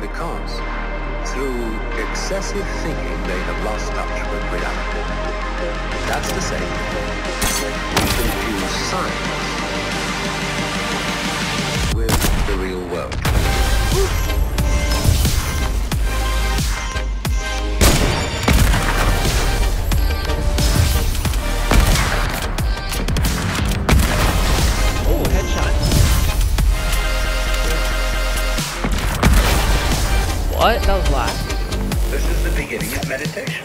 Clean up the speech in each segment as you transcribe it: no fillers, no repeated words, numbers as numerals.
because through excessive thinking they have lost touch with reality. That's to say, we confuse science with the real world. What? That was last. This is the beginning of meditation.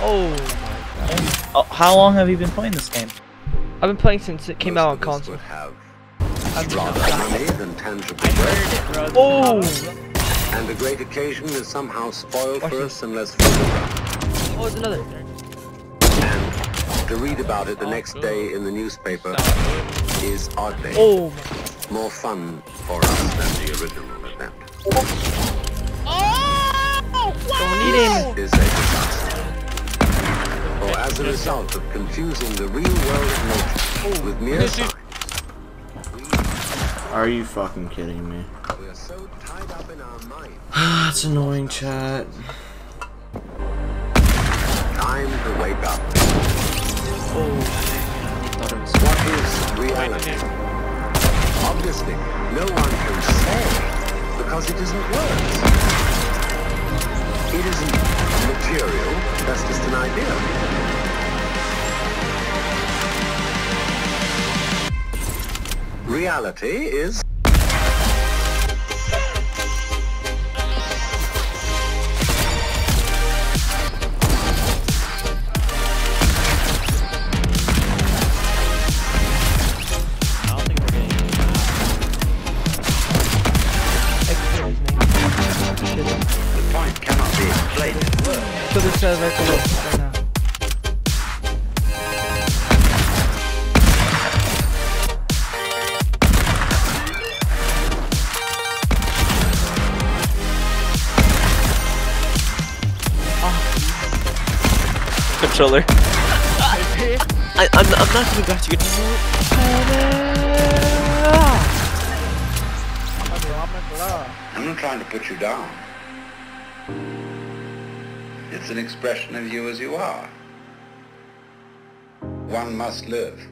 Oh my god. Oh, how long have you been playing this game? I've been playing since it came out on console. Oh! And a great occasion is somehow spoiled for us unless. Oh, it's another. And to read about it the next day in the newspaper is oddly more fun for us than the original attempt. Oh! Wow! Don't eat it. As a result of confusing the real world of nature with mere science. Are you fucking kidding me? We are so tied up in our minds. It's annoying, chat. Time to wake up. What is reality? Obviously, no one can say because it isn't words. It isn't material, that's just an idea. Reality is... Controller. I'm not gonna grab your controller. I'm not trying to put you down. It's an expression of you as you are. One must live.